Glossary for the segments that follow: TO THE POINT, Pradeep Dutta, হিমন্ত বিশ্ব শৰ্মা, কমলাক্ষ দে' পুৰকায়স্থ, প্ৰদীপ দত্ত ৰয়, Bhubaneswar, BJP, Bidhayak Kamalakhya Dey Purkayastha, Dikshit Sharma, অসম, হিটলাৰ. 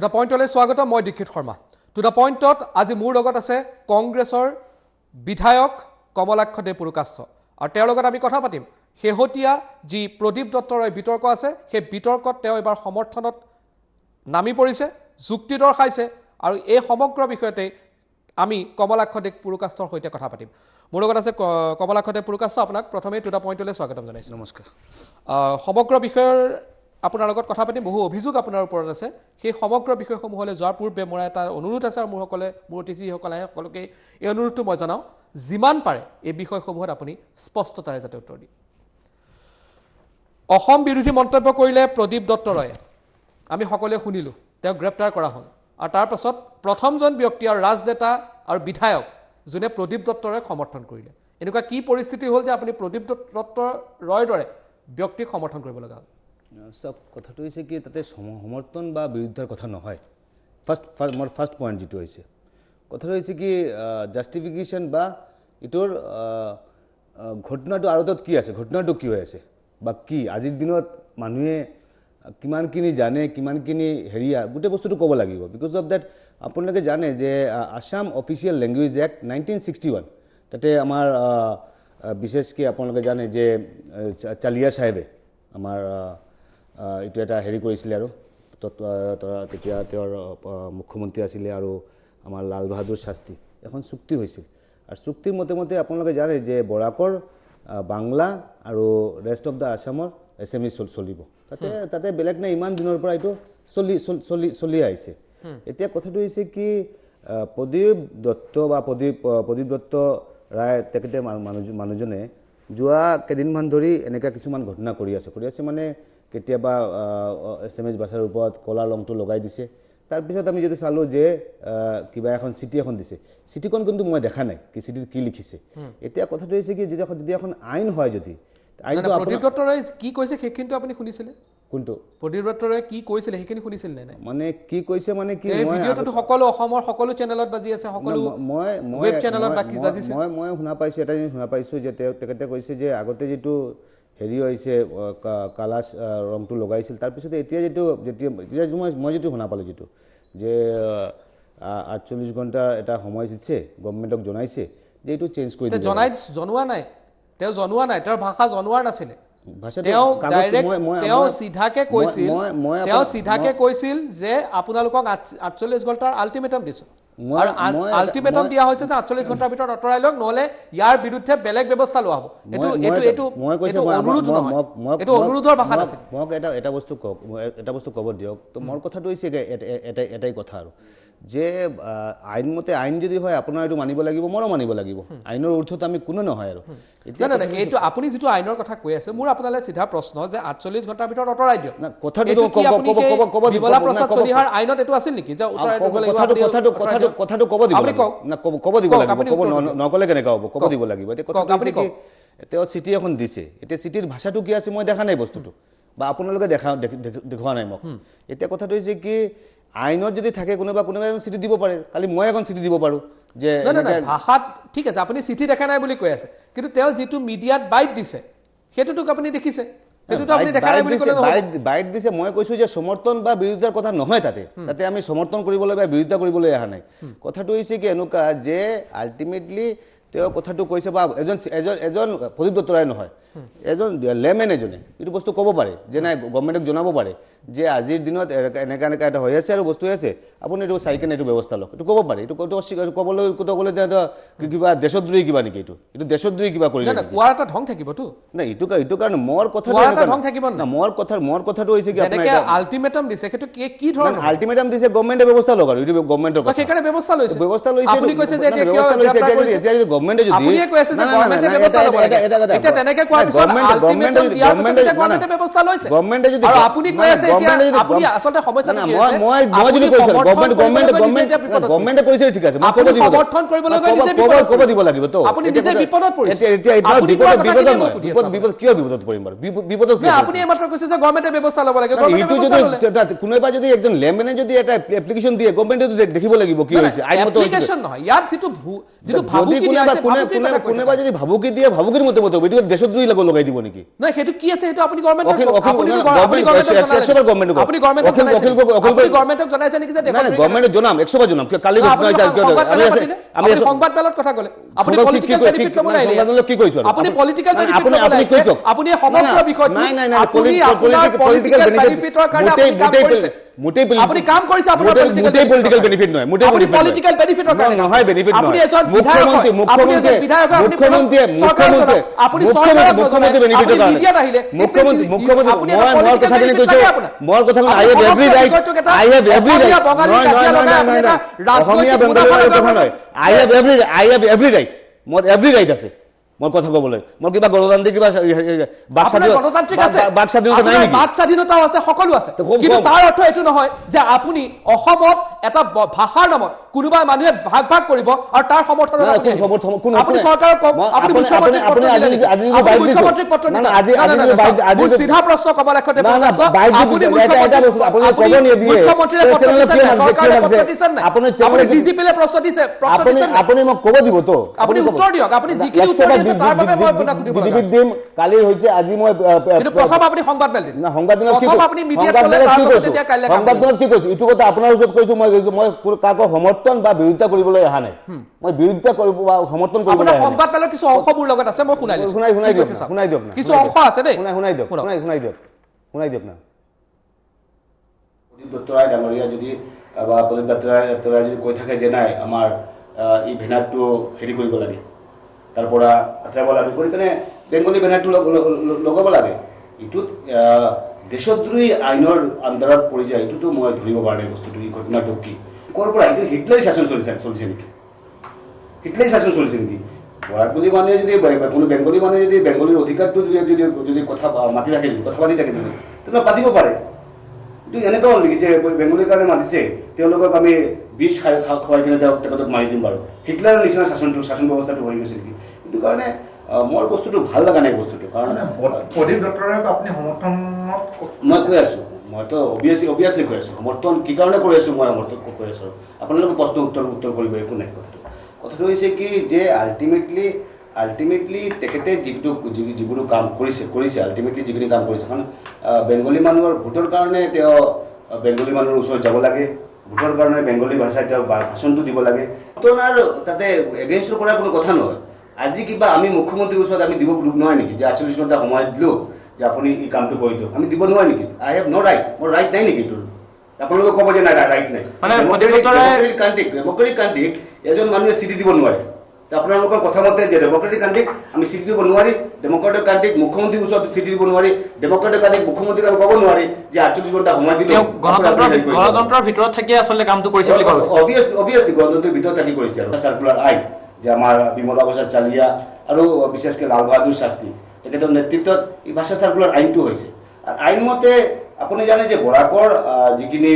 To the point ole swagata moi Dikshit Sharma. To the point tot aji mur logot ase Congressor Bidhayak Kamalakhya Dey Purkayastha. Aru tewar logot ami kotha patim. Shehotia ji Pradeep Duttar oi bitorko ase, he bitorkot teo ebar somorthonot nami porise, jukti dor khaise aru ei somogra bishoyte ami Kamalakhya Dey Purkayasthar hoite kotha patim. Mur logot ase Kamalakhya Dey Purkayastha apunak prothome to the point ole swagatam janaisu. Namaskar. Somogra bishoyar আপোনাৰ লগত কথা পাতি বহু অভিযোগ আপোনাৰ ওপৰত আছে সেই সমগ্ৰ বিষয়সমূহলৈ যোৱাৰ পূৰ্বে মোৰ এটা অনুৰোধ আছে আৰু মোৰ অতিথিসকলে সকলোকে এই অনুৰোধটো মই জনাও যিমান পাৰে এই বিষয়সমূহত আপুনি স্পষ্টতাৰে যাতে উত্তৰ দি অসম বিৰোধী মন্তব্য কৰিলে প্ৰদীপ দত্তৰয়ে আমি সকলোৱে শুনিলো তেওঁ গ্ৰেপ্তাৰ কৰা হ'ল আৰু তাৰ পাছত প্ৰথমজন ব্যক্তি আৰু ৰাজনেতা আৰু বিধায়ক জনে প্ৰদীপ দত্তৰক সমৰ্থন কৰিলে এনেকুৱা কি পৰিস্থিতি হ'ল যে আপুনি প্ৰদীপ দত্তৰয় দৰে ব্যক্তিক সমৰ্থন কৰিব লগা হ'ল सब कथा तो इसे कि तते समर्थन बा विरुद्धर कथा न होय फर्स्ट मोर फर्स्ट पॉइंट जितो হৈছে कथा तो इसे कि जस्टिफिकेशन बा इतोर घटनाটো আরতত কি আছে ঘটনাটো কি হৈ আছে বা কি আজিৰ দিনত মানুহে কিমান কিনি জানে কিমান কিনি হেৰিয়া গুটে বস্তুটো কব লাগিব বিকজ অফ দ্যাট আপোনালোকে জানে যে আসাম অফিশিয়াল ল্যাঙ্গুয়েজ এক্ট 1961 তাতে আমাৰ বিশেষ কি আপোনালোকে জানে যে চালিয়া সাহেবে আমাৰ It was a very good slero, Mukumuntia Silero, Amal Albado Shasti, এখন চুক্তি হৈছিল আৰু চুক্তি মতে আপোনালোকে জানে যে বৰাকৰ বাংলা আৰু ৰেষ্ট অফ দা আসামৰ এসএমই চলিব তাতে বেলেগ না ইমান দিনৰ পৰা ইটো চলি আইছে এতিয়া কথাটো হৈছে কি প্ৰদীপ দত্ত বা প্ৰদীপ দত্ত ৰায় তেখেতে মানুহজনে যোৱা কেদিনমান ধৰি এনেকা কিছুমান ঘটনা কৰি আছে মানে কেতিয়াবা এসএমএস ভাষাৰ ওপৰত কলা লংটো লগাই দিছে তাৰ পিছত আমি যদি চালো যে কিবা এখন চিঠি এখন দিছে চিঠিখন কিন্তু মই দেখা নাই কি চিঠিত কি লিখিছে এতিয়া কথাটো হৈছে কি যদি এখন আইন হয় যদি আইনটো প্ৰদীপ দত্তৰে কি কৈছে কিন্তু আপুনি শুনিছিলে কোনটো প্ৰদীপ দত্তৰে কি কৈছিলে হেখিনি শুনিছিল নাই মানে কি কৈছে মানে কি মই ভিডিওটো সকলো অসমৰ সকলো চ্যানেলত বাজি আছে সকলো মই ৱেব চ্যানেলত বাজি আছে মই শুনা পাইছো এটা শুনা পাইছো যে তেখেতে কৈছে যে আগতে যেটো হেৰি হৈছে কালাস ৰংটো লগাইছিল তাৰ পিছতে এতিয়া যেতিয়া মই যেটো হোনা পালে যেটো যে 48 ঘন্টা এটা সময় দিছে গৱৰ্ণমেণ্টক জনাইছে যে এটো চেঞ্জ কৰি দিছে তেওঁ জনোৱা নাই তাৰ ভাষা জনোৱাৰ নাছিল তেওঁ ডাইৰেক্ট তেওঁ সিধাকে কৈছিল যে আপোনালোকক 48 ঘন্টাৰ আল্টিমেটাম দিছে Ultimatum dia hoise je 48 ঘন্টা ভিতর অটরাই লক নহলে ইয়ার বিরুদ্ধে বেলেগ ব্যবস্থা লওয়া হবো এটু অনুরোধ নহয় এটু অনুরোধৰ ভাষা আছে মোক এটা বস্তু কক এটা বস্তু কব দিওক তো মোৰ কথাটো হৈছে এটাই কথা আৰু যে আইন মতে আইন যদি হয় আপোনাৰ এটু মানিব লাগিব মোৰ মানিব লাগিব আইনৰ অৰ্থত আমি কোনো নহয় আৰু না এটু আপুনি যেটু আইনৰ কথা কৈ আছে মোৰ আপোনালে সিধা প্ৰশ্ন যে 48 ঘন্টা ভিতর অটরাই দিও না কথাটো কব বিবলা প্ৰসাদ চৰিহাৰ আইনত এটু আছিল নেকি যে অটরাই দিব লাগিব কথাটো কথাটো কব দিব না কব দিব লাগিব নকলে কেনে কব দিব লাগিব এতে কথা আপনি কি এতে সিটি এখন দিছে এতে সিটিৰ ভাষাটো কি আছে মই দেখা নাই বস্তুটো বা আপোনালোকে দেখা নাই মোক এতে কথাটো হৈছে কি আইনত যদি থাকে কোনোবা সিটি দিব পাৰে খালি মই এখন সিটি দিব পাৰো যে ভাষা ঠিক আছে আপুনি সিটি দেখা নাই বুলি কৈ আছে কিন্তু তেওঁ যেটু মিডিয়াত বাইট দিছে সেটোটো আপুনি দেখিছে সেটোটো আপুনি দেখা নাই বুলি কলে বাইট দিছে মই কৈছো যে সমৰ্থন বা বিৰোধিতাৰ কথা নহয় তাতে আমি সমৰ্থন কৰিবলৈ বা বিৰোধিতা কৰিবলৈ আহা নাই কথাটো হৈছে কি এনেকা যে আল্টিমেটলি তেও কথাটো কৈছে বা এজন প্ৰদীপ দত্তৰাই নহয় এজন লেমেন এজনে ইটো বস্তু কব পাৰে যে নাই গৱৰ্ণমেণ্টক জনাব পাৰে যে আজিৰ দিনত এনেকা এটা হৈ আছে আৰু বস্তু আছে আপুনি এটো সাইকেন এটো ব্যৱস্থা লওক এটো কব পাৰে এটো কবলৈ কতকলে কিবা দেশদ্ৰোহী কিবা নেকি এটো দেশদ্ৰোহী কিবা কৰিলে না কোৱা এটা ঢং থাকিব তো না ইটো কাৰণ মোৰ কথাটো এটা ঢং থাকিব না মোৰ কথাটো হৈছে কি আপুনি এটা আল্টিমেটাম দিছে সেইটো কি ধৰণৰ আল্টিমেটাম দিছে গৱৰ্ণমেণ্টে ব্যৱস্থা লওক আৰু ইটো গৱৰ্ণমেণ্টৰ কথা সেইকাৰণে ব্যৱস্থা লৈছে আপুনি কৈছে যে এতিয়া গভমেন্টে যদি আপুনিয়ে কৈছে যে গভমেন্টে ব্যৱস্থা লব এটা তেনেকে কোৱা পিছত আল্টিমেটাম দিয়াৰ পিছত গভমেন্টে ব্যৱস্থা লৈছে আৰু আপুনি কৈছে এতিয়া আপুনি আসলে সমস্যা নাই মই যদি কৈছো political political benefit no political benefit I have every right more কথা কবলে মই কিবা গণতান্ত্রিক কিবা গণতান্ত্রিক আছে বাকস্বাধীনতা নাই নাকি বাকস্বাধীনতা আছে সকলো আছে কিন্তু তার অর্থ এটো নহয় যে আপুনি অসমত এটা ভাষাৰ নামত কোনোবা মানুহে ভাগ ভাগ কৰিব আৰু তাৰ সমৰ্থনৰ কোন আপুনি সরকারক আপুনি মুখ্যমন্ত্রী পত্ৰ দিলে আজি মুখ্যমন্ত্রী পত্ৰ দিছে আজি সিধা প্ৰশ্ন কমলাক্ষী দেৱ পূৰকায়স্থ আপুনি মুখ্যমন্ত্ৰীৰ পত্ৰ দিছে সরকারৰ পত্ৰ দিছে না আপুনি ডিজিপিলে প্ৰশ্ন দিছে আপুনি মোক কব দিব তো আপুনি উত্তৰ দিওক আপুনি জিকি উত্তৰ I তারপরা আত্রাবল আমি করি তনে বেঙ্গলি বেনাটো লগব লাগে ইটু দেশদ্রোহী আইনৰ অন্তৰত পৰি যায় ইটু মই ধৰিব পাৰনে বস্তুটো ই ঘটনাটো কি কৰপৰা ইটু হিটলাৰ শাসন চলিছে ইটু হিটলাৰ শাসন চলিছে কি বৰাকলি মানে যদি কোনো বেঙ্গলি মানে যদি বেঙ্গলিৰ অধিকাৰটো যদি কথা মাতি ৰাখে কথা পাতি থাকে তেনে পাতিব পাৰে ইটু এনেকা হ'ল কি যে বেঙ্গলিৰ কাৰণে মানিছে তেওঁলোকক আমি 20 খাওয়াই কিনে দাও টাকা মারি দিম পারো হিটলারের নিচিনা শাসন ব্যবস্থাটো হৈ গৈছিল কি কিন্তু কাৰণে মোৰ বস্তুটো ভাল লাগা নাই বস্তুটো কাৰণ প্ৰদীপ ডক্টৰক আপুনি সমৰ্থন মই কৈ আছো মই তো অবিয়াসলি কৈ আছো সমৰ্থন কি কাৰণে কৈ আছো মই সমৰ্থন কৈ আছো আপোনালোকে প্ৰশ্ন উত্তৰ কৰিব একো নাই কথাটো হৈছে কি যে ultimately তেখেতে যিগুৰু কাম কৰিছে ultimately যিগুৰু কাম কৰিছে কাৰণ বেঙ্গলি মানুহৰ ভোটৰ কাৰণে তেও বেঙ্গলি মানুহৰ ওচৰ যাব লাগে ভোটৰ কাৰণে বেঙ্গলি ভাষাত ভাষণটো দিব লাগে তোনাৰ তাতে এগেইনষ্ট কৰা কোনো কথা নহয় আজি কিবা আমি মুখ্যমন্ত্ৰীৰ ওচৰত আমি দিব নহয় নেকি যে 48 ঘণ্টা সময় দিলো যে আপুনি এই কামটো কৰি দিও আমি দিব নহয় নেকি আই হ্যাভ নো রাইট মোৰ রাইট নাই নেকি তোৰ আপোনালোকে ক'ব যে নাই রাইট নাই মানে ডেমক্ৰেটিক কাণ্ট্ৰি এজন মানুহে চিঠি দিব নোৱাৰে তে আপোনালোকৰ কথা মতে যে ডেমক্ৰেটিক কাণ্ট্ৰি আমি চিঠি দিব নোৱাৰি ডেমক্ৰেটিক কাণ্ট্ৰি মুখ্যমন্ত্ৰীৰ ওচৰত চিঠি দিব নোৱাৰি ডেমক্ৰেটিক কাণ্ট্ৰি মুখ্যমন্ত্ৰীক আমি ক'ব নোৱাৰি যে 48 ঘণ্টা সময় দিলো গণতন্ত্ৰৰ ভিতৰত থাকি আসলে কামটো কৰিছে বুলি কয় অবিয়াসলি গণতন্ত্ৰৰ ভিতৰত থাকি কৰিছে আৰু সার্কুলার আই যে আমাৰ বিমলা বসা চালিয়া আৰু বিশেষকৈ লাল বাহাদুৰ শাস্ত্ৰী তেখেতৰ নেতৃত্বত এই ভাষা সার্কুলার আইনটো হৈছে আৰু আইনমতে আপুনি জানে যে বৰাকৰ যিখিনি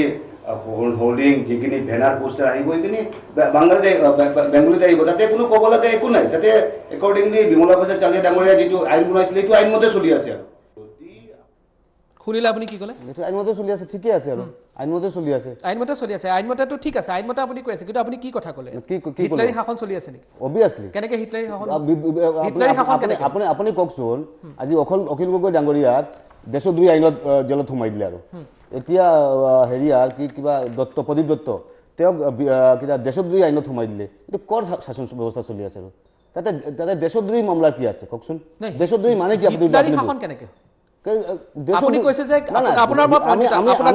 holding jikini banner poster aibo ikini bangladesh bengali tai botate kono kobolate eku nai tate accordingly bimola basa chale dangoria jitu ain bunaisle tu ain mote choli ase khulila apni ki kole ain mote choli ase thik ase aro ain mote choli ase ain mote to thik ase ain mote apni koise kintu apni ki kotha kole hitlari khakon choli ase nik obviously keneke hitlari khakon keneke apni kokson aji okil gogoi dangoria desho dui ainot jalot humai dile aro এতিয়া হেৰিয়া কি কিবা দত্ত প্ৰদীপ দত্ত তেও কিবা দেশদ্ৰোহী আইনত সোমাই দিলে এটা কৰ শাসন ব্যৱস্থা চলি আছে আৰু তাতে তাতে দেশদ্ৰোহী মামলা কি আছে ককচোন দেশদ্ৰোহী মানে কি আপুনি হিটলাৰী শাসন কেনেকে আপুনি কৈছে যে আপোনাৰ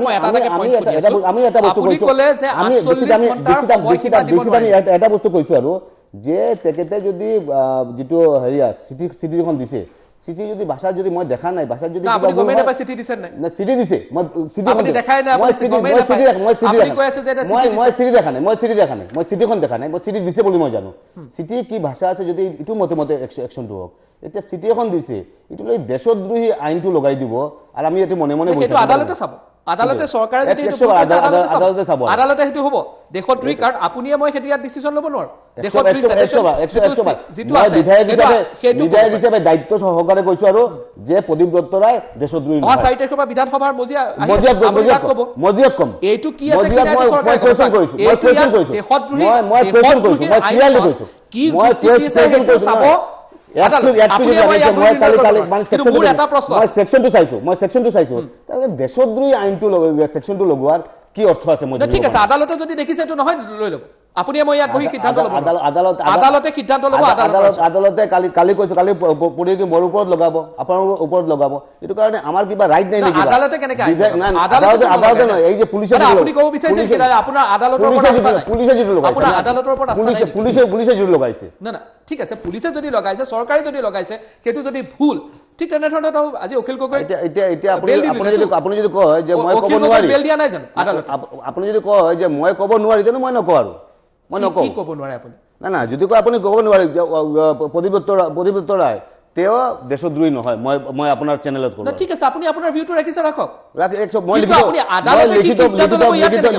মই আপোনাক মই এটা পইণ্ট দি আছো আমি এটা বস্তু কৈছো আপুনি ক'লে যে 48 ঘণ্টা আমি এটা বস্তু কৈছো আৰু যে তেকেতে যদি যেটো হেৰিয়া চিঠিখন দিছে সিটি যদি ভাষা যদি মই দেখা নাই ভাষা যদি আপুনি গমেনা পাই সিটি দিছেন নাই না সিটি দিছে আপুনি দেখাই না আপুনি গমেনা পাই আপুনি কয় আছে যে এটা সিটি মই সিটি দেখা নাই মই সিটি দিছে বলি মই জানো সিটি কি ভাষা আছে যদি ইটু মতে একশন দহ এটা সিটি এখন দিছে ইটু লৈ দেশদ্রোহী আইনটো লগাই দিব আৰু আমি এতে মনে মনে বলি এটা আদালতে চাব আদালতে সরকারে যদি এটো আদালতে চাব আদালতে হেতু হবো দেখো 3 কার্ড আপুনিয়ে মই হেতিয়া ডিসিশন লব নোৱাৰ দেখো 3 সেশন যেটো আছে বিধায়ক হিচাপে দায়িত্ব সহকারে কৈছো আৰু যে প্রদীপ দত্ত ৰায় দেশদ্রোহী অ সাইটে কবা বিধানসভাৰ মজিয়া মজিয়াত কব মজিয়াত কম এটো কি আছে কি নাই সরকাৰে কৈছো মই কৈছো দেশদ্রোহী মই কৈছো মই ক্লিয়াৰলি কৈছো কি যুক্তি আছে হেতু চাব দেশদ্রোহী আইনটো সেকশনটো লগোৱাৰ কি অর্থ আছে মই ঠিক আছে আদালতে যদি দেখিছে তো নহয় লৈ লব আপুনি মই ইয়াত বহি সিদ্ধান্ত লব আদালতে সিদ্ধান্ত লব আদালতে কালি কালি কৈছো কালি পৰি কি মোৰ ওপৰত লগাব আপোনাৰ ওপৰত লগাব এটো কাৰণে আমাৰ কিবা ৰাইট নাই নেকি আদালতে কেনেকৈ আদালতে নহয় এই যে পুলিশে আপুনি কব বিচাৰিছে কি আপোনাৰ আদালতৰ ওপৰত আস্থা নাই পুলিশে যদি লগাইছে আপোনাৰ আদালতৰ ওপৰত আস্থা নাই পুলিশে যদি লগাইছে না না ঠিক আছে পুলিশে যদি লগাইছে সরকারে যদি লগাইছে কেটো যদি ভুল ঠিক তেনে ধৰণে তো আজি অখিল গগৈ এতিয়া এতিয়া আপুনি যদি কয় যে মই কব নোৱাৰি বেল দিয়া নাই জানো আদালত আপুনি যদি কয় যে মই কব নোৱাৰি তেনে মই নকওঁ আৰু মই নকওঁ কি কব নোৱাৰি আপুনি না না যদি কয় আপুনি কব নোৱাৰি প্রদীপ দত্ত ৰায় তেও দেশদ্রোহী নহয় মই মই আপোনাৰ চেনেলত কৰো না ঠিক আছে আপুনি আপোনাৰ ভিউটো ৰাখিছে ৰাখক মই লিখিত আপুনি আদালতে কি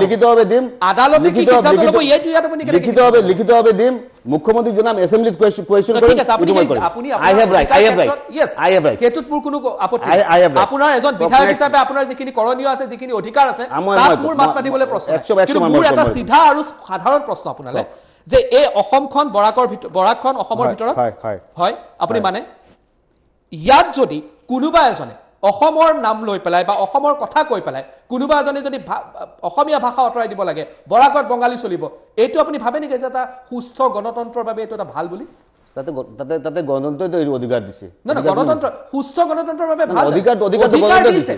লিখিতভাৱে দিম আদালতে কি লিখিতভাৱে এইটো ইয়াত আপুনি লিখিতভাৱে দিম মুখ্যমন্ত্রী জনাম এসেম্বলিত কোয়েশ্চন করেন ঠিক আছে আপনি I have right yes I have right কেতুত মোৰ কোনো আপত্তি আপোনাৰ এজন বিধায়ক হিচাপে আপোনাৰ যিখিনি করণীয় আছে যিখিনি অধিকাৰ আছে তাত মোৰ মত মাতিবলৈ প্ৰশ্ন কিন্তু মোৰ এটা সিধা আৰু সাধাৰণ প্ৰশ্ন আপোনালৈ যে এই অসমখন বৰাকখন অসমৰ ভিতৰত হয় আপুনি মানে ইয়াত যদি কোনোবা এজনে অসমৰ নাম লৈ পেলাই বা অসমৰ কথা কৈ পেলাই কোনোবা এজনে যদি অসমীয়া ভাষা অতৰাই দিব লাগে বৰাকত বঙালী চলিব এইটো আপুনি ভাবে নেকি যে এটা সুস্থ গণতন্ত্ৰৰ বাবে এইটো এটা ভাল বুলি তাতে তাতে তাতে গণতন্ত্ৰই অধিকাৰ দিছে না না গণতন্ত্ৰ সুস্থ গণতন্ত্ৰৰ বাবে ভাল অধিকাৰ দিছে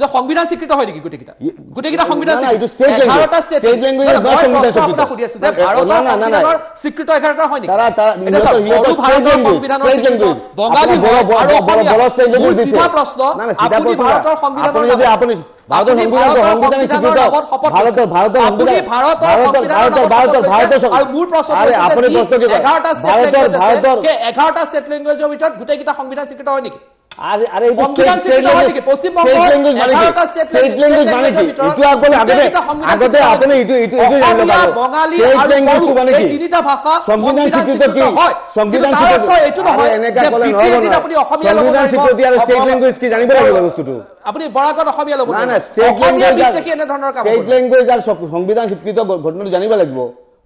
যে সংবিধান স্বীকৃত হয় নেকি গোটেইকিটা সংবিধান স্টেট ল্যাঙ্গুৱেজ সংবিধান সুধি আছে যে ভাৰতৰ সংবিধানৰ স্বীকৃত 11টা হয় নেকি এটা ভাৰতৰ সংবিধানৰ স্বীকৃত বঙালী আৰু বড়ো স্টেট ল্যাঙ্গুৱেজ দিছে এটা প্ৰশ্ন আপুনি ভাৰতৰ সংবিধানৰ যদি আপুনি ভাৰতৰ সংবিধানৰ স্বীকৃত ভাৰতৰ আপুনি ভাৰতৰ সংবিধানৰ আৰু মূল প্ৰশ্ন আপুনি প্ৰশ্ন কি 11টা স্টেট ল্যাঙ্গুৱেজ কে 11টা স্টেট ল্যাঙ্গুৱেজৰ ভিতৰত গোটেইকিটা সংবিধান স্বীকৃত হয় নেকি আরে আরে এই পশ্চিম বঙ্গ স্টেট ল্যাঙ্গুয়েজ মানে কি ইটো আপনি আগতে আপনি ইটো জানলাম বঙালী আর বড়ো মানে কি তিনটা ভাষা সংবিধান স্বীকৃত কি সংবিধান স্বীকৃত এইটো নহয় যে বিটিএডি আপুনি অসমীয়া লব সংবিধান স্বীকৃত আর স্টেট ল্যাঙ্গুয়েজ কি জানিব লাগিব বস্তুটো আপুনি বৰাকত অসমীয়া লব না না স্টেট ল্যাঙ্গুয়েজ কি এনে ধৰণৰ কাম স্টেট ল্যাঙ্গুয়েজ আর সংবিধান স্বীকৃত ঘটনাটো জানিব লাগিব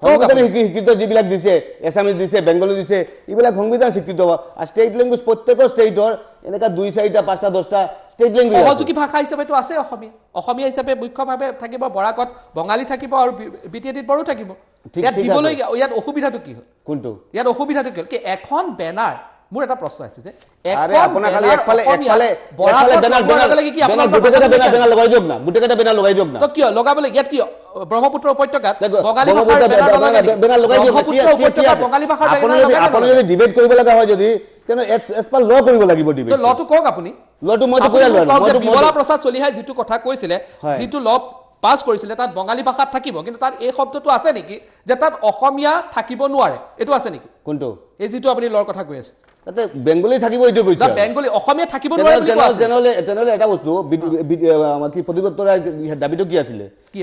সংবিধান স্বীকৃত যিবিলাক দিছে এছামিজ দিছে বেংগলী দিছে এইবিলাক সংবিধান স্বীকৃত আর স্টেট ল্যাঙ্গুয়েজ প্রত্যেক স্টেটৰ এনেকা 2 4টা 5টা 10টা স্টেট ল্যাঙ্গুয়েজ সহযোগী ভাষা হিচাপে তো আছে অসমীয়া হিচাপে মুখ্যভাৱে থাকিব বৰাকত বঙালী থাকিব আৰু বিটিএডিত বড়ো থাকিব ইয়াত দিবলৈ ইয়াত অসুবিধাটো কি হয় কোনটো ইয়াত অসুবিধাটো কি এখন বেনাৰ মোৰ এটা প্ৰশ্ন আছে যে আপোনাৰ খালি একফালে বেনাৰ লাগে কি আপোনাৰ বেনাৰ লগাই দিওক না গুটেকাটা বেনাৰ লগাই দিওক না তো কি লগাব লাগে ইয়াত কি ব্রহ্মপুত্র উপত্যকাত বঙালী ভাষাৰ বেনাৰ লগাই দিওক ব্রহ্মপুত্র উপত্যকাত বঙালী ভাষাৰ বেনাৰ লগাই দিওক আপুনি যদি ডিবেট কৰিব লগা হয় যদি তেনে এছপাল ল কৰিব লাগিব ডিবেট তো লটো কক আপুনি লটো মই তো কৈয়া লটো মই বিমলা প্রসাদ চলিহাই যেটো কথা কৈছিলে যেটো ল পাস কৰিছিলে তাত বঙালী ভাষাত থাকিব কিন্তু তাত এই শব্দটো আছে নেকি যে তাত অসমীয়া থাকিব নোৱাৰে এটো আছে নেকি কোনটো এই যেটো আপুনি লৰ কথা কৈ আছে তাতে বেঙ্গলী থাকিব এইটো কৈছে না বেঙ্গলী অসমীয়া থাকিব নোৱাৰে বুলি কোৱা তেনেহলে এটা বস্তু কি প্ৰতিবদ্ধ দাবীটো কি আছিল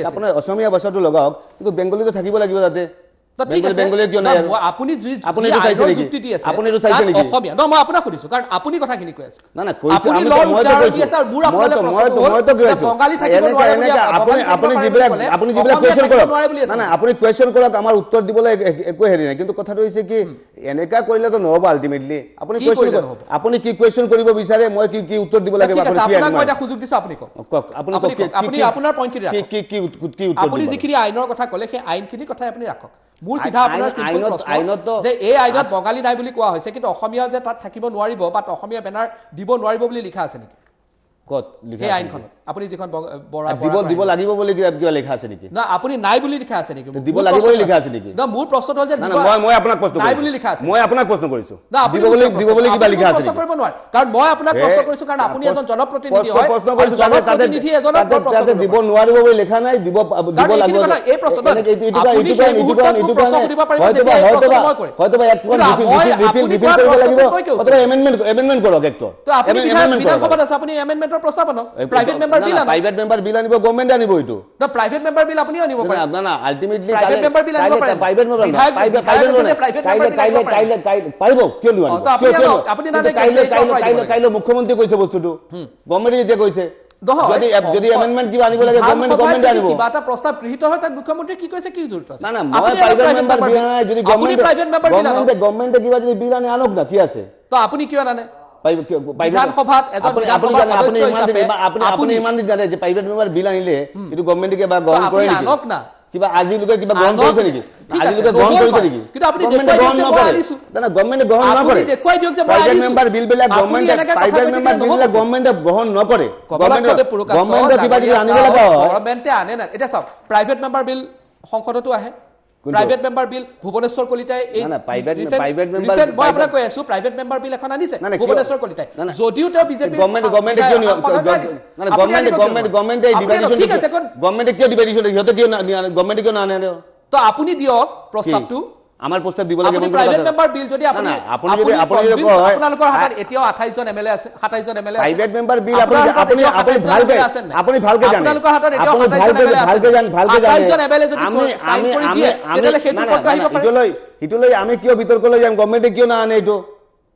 আপোনাৰ অসমীয়া ভাষাটো লগাওক কিন্তু বেঙ্গলীটো থাকিব লাগিব তাতে ঠিক আছে বেঙ্গলী কিয় নাই আপুনি আপুনি এটা যুক্তি দি আছে আপুনি এটা চাইছে নেকি অসমীয়া ন মই আপোনাক সুধিছো কাৰণ আপুনি কথাখিনি কৈ আছে না না কৈছে আপুনি লগাই দিছে আৰু মোৰ আপোনালৈ প্ৰশ্ন হ'ল বঙালী থাকিব নোৱাৰে বুলি আপুনি যিবিলাক কোৱেশ্চন কৰক না না আপুনি কোৱেশ্চন কৰক আমাৰ উত্তৰ দিবলৈ একো হেৰি নাই কিন্তু কথাটো হৈছে কি এনেকা কৰিলে তো নহব আলটিমেটলি আপুনি কোৱেশ্চন কৰক আপুনি কি কোৱেশ্চন কৰিব বিচাৰে মই কি উত্তৰ দিব লাগে আপুনি ঠিক আছে আপোনাক মই এটা সুযোগ দিছো আপুনি কওক আপুনি আপোনাৰ পইণ্ট কি ৰাখক কি উত্তৰ আপুনি যিখিনি আইনৰ কথা ক'লে সেই আইনখিনিৰ কথা আপুনি ৰাখক মোৰ সিধা আপোনাৰ সিম্পল প্ৰশ্ন যে এই আইনত বঙালী নাই বুলি কোৱা হৈছে কিন্তু অসমীয়া যে তাত থাকিব নোৱাৰিব বা অসমীয়া বেনাৰ দিব নোৱাৰিব বুলি লিখা আছে নেকি কত লিখা আইনখন আপনি যেখন বড় দিব দিব লাগিব বলি কিবা লেখা আছে নেকি না আপনি নাই বলি লেখা আছে নেকি দিব লাগিব বলি লেখা আছে নেকি না মোৰ প্ৰশ্ন হ'ল যে মই আপোনাক প্ৰশ্ন নাই বলি লেখা আছে মই আপোনাক প্ৰশ্ন কৰিছো না দিব বলি কিবা লেখা আছে কাৰণ মই আপোনাক প্ৰশ্ন কৰিছো কাৰণ আপুনি এজন জনপ্ৰতিনিধি হয় জনপ্ৰতিনিধি এজনৰ প্ৰশ্ন দিব নোৱাৰিব বলি লেখা নাই দিব দিব লাগিব এই প্ৰশ্ন আপুনি এই মুহূৰ্তত প্ৰশ্ন কৰিব পাৰিব যে প্ৰশ্ন মই কৰিম হয়তো বা একটু ৰিপিট কৰিব লাগিব অথবা এমেন্ডমেন্ট কৰক একটো তো আপুনি বিধানসভাত আছে আপুনি amendment Private member bill private member bill and government The private member bill apni anibo pare na na ultimately private member bill anibo pare private member private member bill paribo kyo lu anibo apni na kailo mukhyamantri koise bostu tu government je koise যদি যদি amendment কি আনিব লাগে government government আনিব কিবাটা প্রস্তাব গৃহীত হয় তাক মুখ্যমন্ত্রী কি কইছে কি জরুরত আছে না না আপনি প্রাইভেট মেম্বার বিল আনা যদি গভর্নমেন্ট কিবা যদি বিল আনি আনক না কি আছে তো আপনি কি আনানে বিধান সভাত এজন বিধান সভা আপনি আপনি ইমান দিন জানে যে প্রাইভেট মেম্বার বিল আনিলে এটু গভর্নমেন্ট কে বা গহন করে নাকি আনক না কিবা আজি লোকে কিবা গহন কৰিছে নেকি আজি লোকে গহন কৰিছে নেকি কিন্তু আপনি দেখুৱাই দিছে মই আনিছো না গভর্নমেন্ট গহন না কৰে দেখুৱাই দিওক যে মই আনিছো প্রাইভেট মেম্বার বিল বেলা গভর্নমেন্ট প্রাইভেট মেম্বার বিল বেলা গভর্নমেন্ট গহন না কৰে গভর্নমেন্ট কিবা দি আনিব লাগা গভর্নমেন্টে আনে না এটা সব প্রাইভেট মেম্বার বিল সংসদতো আহে Private member bill, Bhubaneswar Kollitai. No, private member. Recent, I apna koi private member bill ekhon ani se. Bhubaneswar Kollitai. Jodiu ta BJP. Government kyo ni? Government division. Thik ase kon. Government kyo division? Yoto kyo na? Government kyo na ane ho? To apuni diyo prostab tu. Amar prostab dibo lage. Apuni private member bill jodi apuni. Apuni ko. Apuna lokor hatar etio 28 MLA ase. 28 MLA. Private member bill apuni bhalke. Apuni bhalke jan. Apuna lokor hatar etio 28 MLA ase. Bhalke jan. 28 MLA jodi sign kori diye. Etale hetu korta hibo pare. Hitoloi ame kio bitor koloi jam government e kio na ane eto.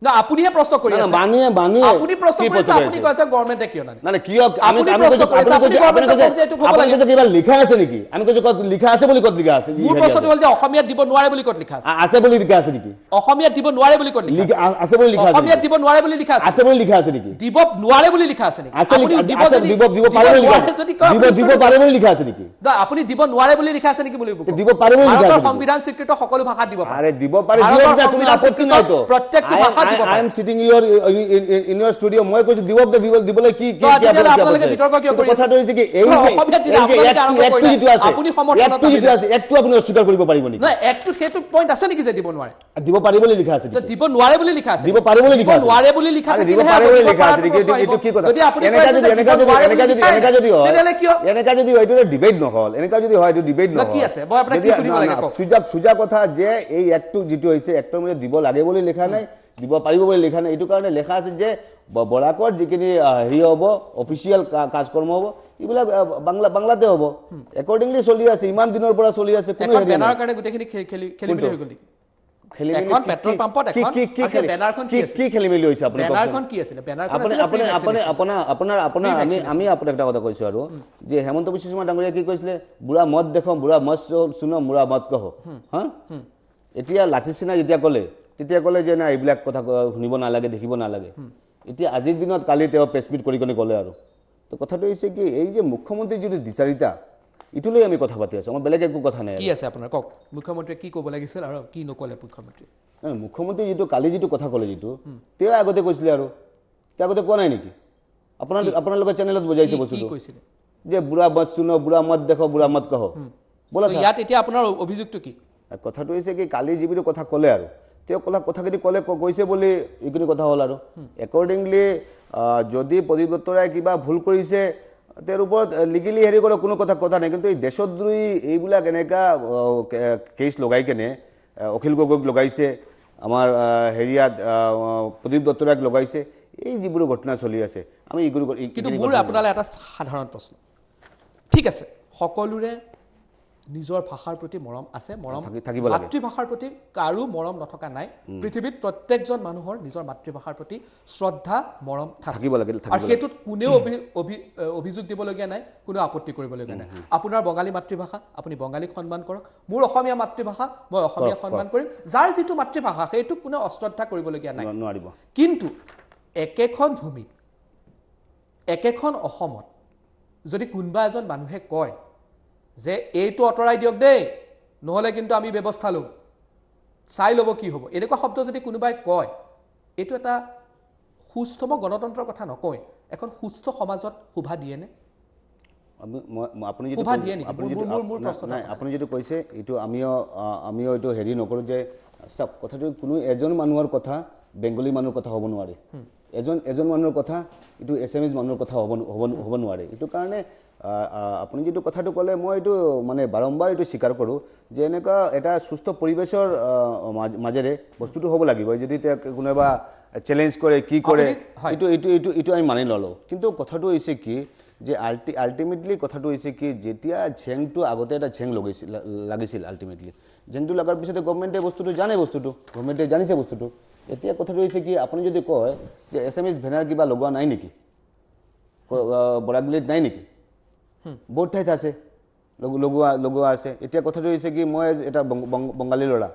না আপুনিহে প্রশ্ন কৰি আছে বানিয়ে আপুনি প্ৰশ্ন কৰিছে আপুনি কৈছে গৱৰ্ণমেণ্টে কিয় নানি মানে কিয় আমি প্ৰশ্ন কৰিছে আপুনি গৱৰ্ণমেণ্টে এইটো খবৰ লাগে কিবা লিখা আছে নেকি আমি কৈছো কত লিখা আছে বুলি কত লিখা আছে মোৰ প্ৰশ্নটো হ'ল যে অসমীয়া দিব নোৱাৰে বুলি কত লিখা আছে আছে বুলি লিখা আছে নেকি অসমীয়া দিব নোৱাৰে বুলি কত লিখা আছে বুলি লিখা আছে অসমীয়া দিব নোৱাৰে বুলি লিখা আছে বুলি লিখা আছে নেকি দিব নোৱাৰে বুলি লিখা আছে নেকি আপুনি দিব দিব পাৰে বুলি লিখা আছে দিব পাৰে বুলি লিখা আছে নেকি আপুনি দিব নোৱাৰে বুলি লিখা আছে নেকি বুলি দিব পাৰে বুলি লিখা আছে সংবিধান স্বীকৃত সকলো ভাষা দিব পাৰে আৰে দিব পাৰে কোনো আপত্তি নাই তো প্ৰত্যেকটো ভাষা I am sitting here in your studio. Moi kuch divok dibole ki apna lage bitor ko kyo kori kotha to hoyse ki ei apuni samorthon ektu apuni oshikar koribo paribo ni na ektu hetu point ase niki je dibo nware dibo paribole likha ase to dibo nware bole likha ase dibo paribole likha ase nware bole likha ase dibo paribole likha ase etu ki kotha jodi apuni eneka jodi hoyto debate no hol eneka jodi hoy to debate no ki ase moi apna ki koribo lage ko suja kotha je ei ektu jitu hoyse ektu moje dibo lage bole likha nai দিব পাৰিব বুলি লেখা নাই এটো কাৰণে লেখা আছে যে বড়াকৰ যিখিনি হি হ'ব অফিশিয়াল কাজকৰ্ম হ'ব ইবলা বাংলা বাংলাতে হ'ব একৰ্ডিংলি চলি আছে ইমান দিনৰ পৰা চলি আছে কোনে হেৰি বেনাৰ কাৰণে গুটেখিনি খেলি খেলিমেলি হৈ গলি খেলিমেলি এখন পেট্ৰল পাম্পত এখন আৰু বেনাৰখন কি আছে কি খেলিমেলি হৈছে আপুনি বেনাৰখন কি আছে বেনাৰখন আপুনি আপুনি আপোনাৰ আমি আপোনাক এটা কথা কৈছো আৰু যে হেমন্ত বিশ্ব শৰ্মা ডাঙৰীয়া কি কৈছিলে বুঢ়া মত দেখো বুঢ়া মত শুনো বুঢ়া মত কহো হা এতিয়া লাচি সিনা যেতিয়া কলে তেতিয়া কলে যে না এইবিলাক কথা শুনিব না লাগে দেখিব না লাগে এতিয়া আজিৰ দিনত কালি তেও প্ৰেছমিট কৰি কোনে কলে আৰু তো কথাটো হৈছে কি এই যে মুখ্যমন্ত্রী যদি বিচাৰিতা ইটুলৈ আমি কথা পাতি আছো আমাৰ বেলেগ একো কথা নাই কি আছে আপোনাৰ কক মুখ্যমন্ত্রী কি ক'ব লাগিছিল আৰু কি নকলে মুখ্যমন্ত্রী না মুখ্যমন্ত্রী যেটো কালি যেটো কথা কলে যেটো তেও আগতে কৈছিলে আৰু তে আগতে কোৱা নাই নেকি আপোনাৰ আপোনাৰ লগৰ চেনেলত বুজাইছে বস্তুটো কি কৈছিল যে বুঢ়া মত শুনো বুঢ়া মত দেখো বুঢ়া মত কহো বলা তো ইয়াত এতিয়া আপোনাৰ অভিযুক্ত কি কথাটো হৈছে কি কালি যিবিটো কথা কলে আৰু তেও কলা কথা কি কলে কৈছে বলি ইখিনি কথা হল আৰু একৰ্ডিংলি যদি প্ৰদীপ দত্তৰাই কিবা ভুল কৰিছে তেৰ ওপৰত লিগেলি হেৰি কৰা কোনো কথা নাই কিন্তু এই দেশদ্ৰোহী এইগুলা কেনেকা কেছ লগাই কেনে অখিল গগৈক লগাইছে আমাৰ হেৰিয়াত প্ৰদীপ দত্তৰাক লগাইছে এই যিবোৰ ঘটনা চলি আছে আমি ইগুৰি কিন্তু মোৰ আপোনালৈ এটা সাধাৰণ প্ৰশ্ন ঠিক আছে সকলোৰে নিজৰ ভাষাৰ প্ৰতি মৰম আছে মৰম থাকিব লাগে মাতৃভাষাৰ প্ৰতি কাৰো মৰম নথকা নাই পৃথিৱীত প্ৰত্যেকজন মানুহৰ নিজৰ মাতৃভাষাৰ প্ৰতি শ্ৰদ্ধা মৰম থাকিব লাগে আৰু হেতুত কোনেও অভিযোগ দিবলগীয়া নাই কোনো আপত্তি কৰিবলগীয়া নাই আপোনাৰ বঙালী মাতৃভাষা আপুনি বঙালীক সন্মান কৰক মোৰ অসমীয়া মাতৃভাষা মই অসমীয়া সন্মান কৰিম যাৰ যিটো মাতৃভাষা সেইটো কোনো অশ্ৰদ্ধা কৰিবলগীয়া নাই নোৱাৰিব কিন্তু একেখন ভূমিত একেখন অসমত যদি কোনবা এজন মানুহে কয় যে এইটো অটৰাই দিওক দেই নহলে কিন্তু আমি ব্যৱস্থা লম চাই লব কি হ'ব এনেকুৱা শব্দ যদি কোনোবাই কয় এটো এটা সুস্থম গণতন্ত্ৰৰ কথা নকয় এখন সুস্থ সমাজত শোভা দিয়ে নে আপনি যদি আপনি যদি কইছে এটো আমিও এটো হেৰি নকৰো যে সব কথাটো কোনো এজন মানুহৰ কথা বেঙ্গলি মানুহৰ কথা হ'ব নোৱাৰে এজন এজন মানুহৰ কথা এটো এসএমএস মানুহৰ কথা হ'ব নোৱাৰে এটো কাৰণে আপনি যেটো কথাটো কলে মই এটো মানে বারম্বার এটো স্বীকার কৰো যে এনেকা এটা সুস্থ পৰিবেশৰ মাজেৰে বস্তুটো হ'ব লাগিব যদি কোনেবা চ্যালেঞ্জ কৰে কি কৰে এটো এটো এটো এটো আমি মানি ললো কিন্তু কথাটো হৈছে কি যে আলটিমেটলি কথাটো হৈছে কি যেতিয়া ঝেংটো আগতে এটা ঝেং লাগিছিল আলটিমেটলি ঝেংটো লাগাৰ পিছতে গৱৰ্ণমেণ্টে বস্তুটো জানে বস্তুটো গৱৰ্ণমেণ্টে জানিছে বস্তুটো এতিয়া কথাটো হৈছে কি আপুনি যদি কয় যে এসএমএস ভেনাৰ কিবা লগোৱা নাই নেকি বৰাগলিত নাই নেকি বহুত ঠাইত আছে লগোৱা লগোৱা আছে এতিয়া কথাটো হৈছে কি মই এটা বঙালী লৰা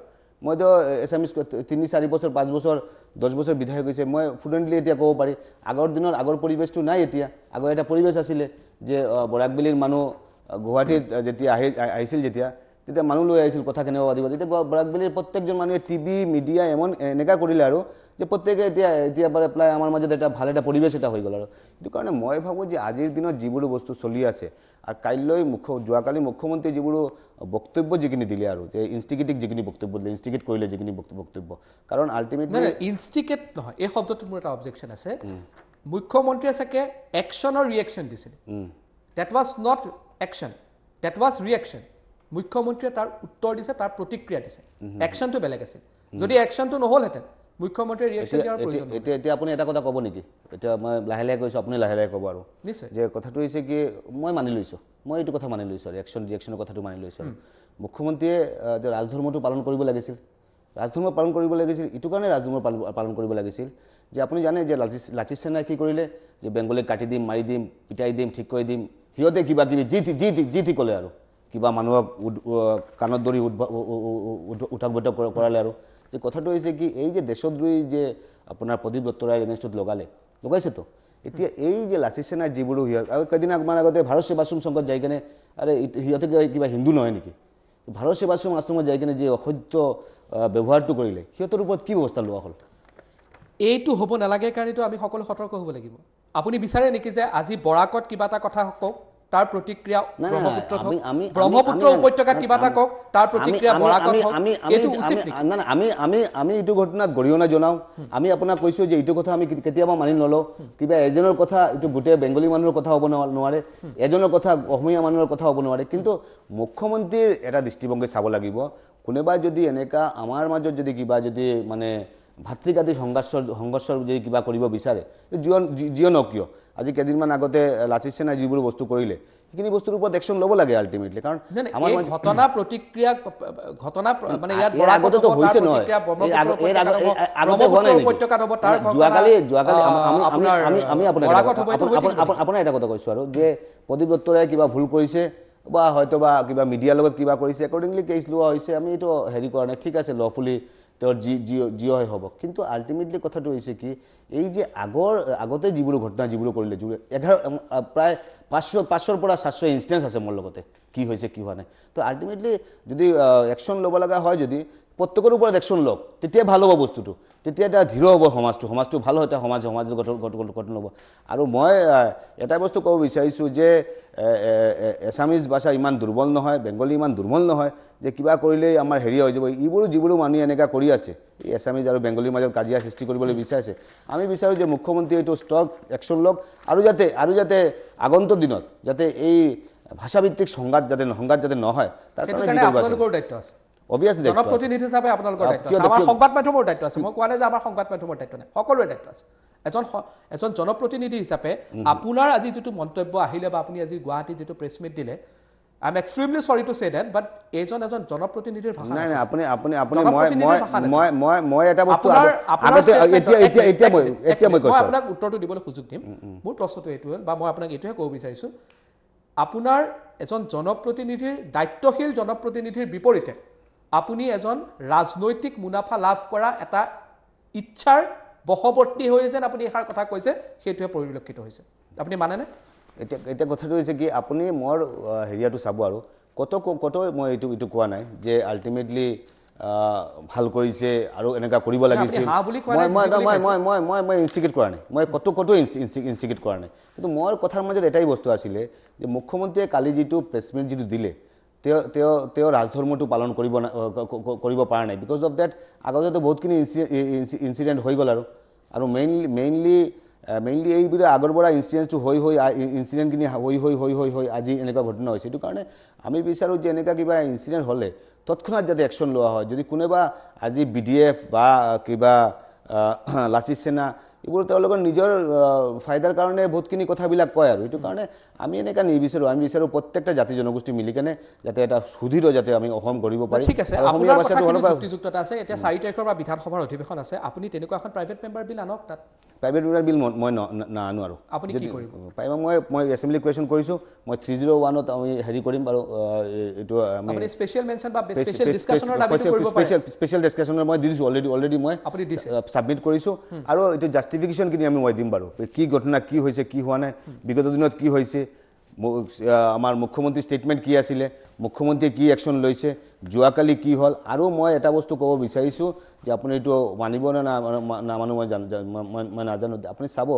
মই তো এসএমএস 3 4 বছৰ 5 বছৰ 10 বছৰ বিধায়ক হৈছে মই ফুডেন্টলি এতিয়া কব পাৰি আগৰ দিনৰ আগৰ পৰিবেশটো নাই এতিয়া আগৰ এটা পৰিবেশ আছিল যে বৰাগবিলিৰ মানুহ গুৱাহাটী যেতিয়া আহিছিল তেতিয়া মানুহ লৈ আহিছিল কথা কেনে বাদিব তেতিয়া বৰাগবিলিৰ প্ৰত্যেকজন মানুহে টিভি মিডিয়া এমন এনেকা কৰিলে আৰু যে প্ৰত্যেক এতিয়া বাৰে প্লাই আমাৰ মাজত এটা ভাল এটা পৰিবেশ এটা হৈ গল আৰু এটো কাৰণে মই ভাবো যে আজিৰ দিনত যিবোৰ বস্তু চলি আছে আর কাইলৈ যোৱাকালি মুখ্যমন্ত্রী যিবোৰ বক্তব্য যিখিনি দিলে আৰু যে ইনষ্টিগেটিক যিখিনি বক্তব্য দিলে ইনষ্টিগেট কৰিলে যিখিনি বক্তব্য কাৰণ আলটিমেটলি ইনষ্টিগেট নহয় এই শব্দটো মোৰ এটা অবজেকশন আছে মুখ্যমন্ত্রী আছে অ্যাকশন অর রিঅ্যাকশন দিছিল that was not action that was reaction মুখ্যমন্ত্রী তার উত্তর দিছে তার প্রতিক্রিয়া দিছে অ্যাকশনটো বেলেগ আছিল যদি অ্যাকশনটো নহলহেতেন মুখ্যমন্ত্রী রিঅ্যাকশন এর প্রয়োজন এটা এটা আপনি এটা কথা কব নেকি এটা মই লাহেলে কইছো আপনি লাহেলে কব আৰু যে কথাটো হৈছে কি মই মানি লৈছো মই এইটো কথা মানি লৈছো রিঅ্যাকশন রিঅ্যাকশনৰ কথাটো মানি লৈছো মুখ্যমন্ত্ৰীয়ে যে ৰাজধৰ্মটো পালন কৰিব লাগিছিল ৰাজধৰ্ম পালন কৰিব লাগিছিল ইটো কাৰণে ৰাজধৰ্ম পালন কৰিব লাগিছিল যে আপুনি জানে যে লাচিত সেনা কি কৰিলে যে বেঙ্গলে কাটি দিম মাৰি দিম পিটাই দিম ঠিক কৰি দিম হিয়তে কিবা কিবি জিতি কলে আৰু কিবা মানুহক কানত ধৰি উঠাক বৈঠক কৰালে আৰু যে কথাটো হৈছে কি এই যে দেশদ্রোহী যে আপোনাৰ প্রদীপ দত্তৰাই এগেইনষ্টত লগাইছে তো এতিয়া এই যে লাচিত সেনাৰ যিবোৰ আৰু কদিন আগমান আগতে ভাৰত সেৱাশ্ৰম সংঘত যাই কেনে আরে হিয়তে কিবা হিন্দু নহয় নেকি ভাৰত সেৱাশ্ৰম আশ্ৰমত যাই কেনে যে অসত্য ব্যৱহাৰটো কৰিলে হিয়তৰ ওপৰত কি ব্যৱস্থা লোৱা হল এইটো হ'ব নালাগে কাৰণেতো আমি সকলো সতৰ্ক হ'ব লাগিব আপুনি বিচাৰে নেকি যে আজি বৰাকত কিবা এটা কথা হওক তার প্রতিক্রিয়া ব্রহ্মপুত্র হোক ব্রহ্মপুত্র উপত্যকাত কিবা এটা কোক তার প্রতিক্রিয়া বৰাকত হোক এটো উচিত না না আমি আমি আমি ইটো ঘটনাত গৰিহনা জনাও আমি আপোনাক কৈছো যে ইটো কথা আমি কেতিয়াবা মানি নলও কিবা এজনৰ কথা ইটো গুটে বেঙ্গলি মানুহৰ কথা হ'ব নোৱাৰে এজনৰ কথা অসমীয়া মানুহৰ কথা হ'ব নোৱাৰে কিন্তু মুখ্যমন্ত্ৰীৰ এটা দৃষ্টিভংগী চাব লাগিব কোনেবা যদি এনেকা আমাৰ মাজত যদি কিবা যদি মানে ভাতৃকাতি সংঘৰ্ষৰ যদি কিবা কৰিব বিচাৰে জিঅ নকিয় আজি কেদিনমান আগতে লাচিত সেনা যিবোৰ বস্তু কৰিলে সেইখিনি বস্তুৰ ওপৰত একশন ল'ব লাগে আলটিমেটলি কাৰণ আমাৰ ঘটনা প্ৰতিক্ৰিয়া ঘটনা মানে ইয়াত বৰাগত তো হৈছে নহয় আগতে হোৱা নাই উপত্যকাত হ'ব তাৰ যোৱাকালি আমি আপোনাৰ এটা কথা কৈছো আৰু যে প্রদীপ দত্তৰাই কিবা ভুল কৰিছে বা হয়তো বা কিবা মিডিয়াৰ লগত কিবা কৰিছে অ্যাকৰ্ডিংলি কেস লোৱা হৈছে আমি তো হেৰি কৰা নাই ঠিক আছে লফুলি তোর জিও হব কিন্তু আলটিমেটলি কথাটো হৈছে কি এই যে আগতে যিবোৰ ঘটনা যিবোৰ কৰিলে প্রায় 500 পৰা 700 ইনস্টেন্স আছে মোৰ লগতে কি হৈছে কি হোৱা নাই তো আলটিমেটলি যদি অ্যাকশন লব লগা হয় যদি প্রত্যেকৰ ওপৰত অ্যাকশন লওক তেতিয়া ভাল হ'ব বস্তুটো তেতিয়া এটা ধীৰ হ'ব সমাজটো ভাল হয় সমাজ গঠন হ'ব আৰু মই এটা বস্তু ক'ব বিচাৰিছো যে এছামিজ ভাষা ইমান দুৰ্বল নহয় বেঙ্গলী ইমান দুৰ্বল নহয় যে কিবা কৰিলে আমাৰ হেৰি হৈ যাব ইবোৰো যিবোৰো মানুহ এনেকা কৰি আছে এই এছামিজ আৰু বেঙ্গলীৰ মাজত কাজিয়া সৃষ্টি কৰিবলৈ বিচাৰিছে আমি বিচাৰো যে মুখ্যমন্ত্ৰী এইটো ষ্টক অ্যাকশন লওক আৰু যাতে আগন্তুক দিনত যাতে এই ভাষাভিত্তিক সংঘাত যাতে নহয় তাৰ কাৰণে আপোনালোকৰ দায়িত্ব আছে অবিয়াসলি জনপ্ৰতিনিধি হিচাপে আপোনালোকৰ দায়িত্ব আছে আমাৰ সংবাদ মাধ্যমৰ দায়িত্ব আছে মই কোৱা নাই যে আমাৰ সংবাদ মাধ্যমৰ দায়িত্ব নাই সকলোৰে দায়িত্ব আছে এজন জনপ্ৰতিনিধি হিচাপে আপোনাৰ আজি যেটো মন্তব্য আহিলে বা আপুনি আজি গুৱাহাটী যেটো প্ৰেছ মিট দিলে I am extremely sorry to say that but এজন জনপ্ৰতিনিধিৰ ভাষা নাই নাই আপুনি আপুনি আপুনি মই এটা বস্তু আগতে এতিয়া মই কৈছো মই আপোনাক উত্তৰটো দিবলৈ সুযোগ দিম মোৰ প্ৰশ্নটো এইটোৱেল বা মই আপোনাক এইটোহে ক'ব বিচাৰিছো আপোনাৰ এজন জনপ্ৰতিনিধিৰ দায়িত্বশীল জনপ্ৰতিনিধিৰ বিপৰীতে আপুনি এজন ৰাজনৈতিক মুনাফা লাভ কৰা এটা ইচ্ছাৰ বহবৰ্তী হৈ যেন আপুনি এখাৰ কথা কৈছে সেইটোৱে পৰিলক্ষিত হৈছে আপুনি মানে না এটা কথাটো হৈছে কি আপুনি মোৰ হেৰিয়াটো চাব আৰু কত মই এইটো কোৱা নাই যে আলটিমেটলি ভাল কৰিছে আৰু এনেকা কৰিব লাগিছিল মই ইনস্টিগেট কৰা নাই মই কত ইনস্টিগেট কৰা নাই কিন্তু মোৰ কথাৰ মাজে এটাই বস্তু আছিল যে মুখ্যমন্ত্রী কালি জিটো প্ৰেছমেন্ট জিটো দিলে তেও ৰাজধৰ্মটো পালন কৰিব পৰা নাই বিকজ অফ দ্যাট আগতে তো বহুত কিনি ইনসিডেন্ট হৈ গল আৰু মেইনলি এই বিৰ আগৰ বড়া ইনসিডেন্টটো হৈ ইনসিডেন্ট কিনি হৈ আজি এনেকা ঘটনা হৈছে এটো কাৰণে আমি বিচাৰো যে এনেকা কিবা ইনসিডেন্ট হলে তৎক্ষণাৎ যাতে অ্যাকশন লওয়া হয় যদি কোনেবা আজি বিডিএফ বা কিবা লাচিত সেনা এবোৰ তেওঁলোকৰ নিজৰ ফায়দাৰ কাৰণে বহুতখিনি কথাবিলাক কয় আৰু এটো কাৰণে আমি এনেকা নিবিচাৰো আমি বিচাৰো প্ৰত্যেকটা জাতি জনগোষ্ঠী মিলি কেনে যাতে এটা সুধীৰ যাতে আমি অসম কৰিব পাৰি ঠিক আছে আপোনাৰ ভাষাটো যুক্তিযুক্ততা আছে এটা 4 তাৰিখৰ পৰা বিধানসভাৰ অধিৱেশন আছে আপুনি তেনেকুৱা এখন প্ৰাইভেট মেম্বৰ বিল আনক তাত প্ৰাইভেট মেম্বৰ বিল মই না আনো আৰু আপুনি কি কৰিব পাইবা মই এসেম্বলি কোৱেশ্চন কৰিছো মই 301 ত আমি হেৰি কৰিম আৰু এটো আমি স্পেশাল মেনশন বা স্পেশাল ডিসকাশনৰ দাবী কৰিব পাৰি স্পেশাল ডিসকাশনৰ মই দিছো অলৰেডি মই সাবমিট কৰিছো আৰু এটো justification কিনি আমি মই দিম বাৰু কি ঘটনা কি হৈছে কি হোৱা নাই বিগত দিনত কি হৈছে আমাৰ মুখ্যমন্ত্রী স্টেটমেন্ট কি আছিলে মুখ্যমন্ত্রী কি অ্যাকশন লৈছে জুৱাকালি কি হল আৰু মই এটা বস্তু কব বিচাৰিছো যে আপুনি এটো মানিব না না মানো মই নাজানো আপুনি চাব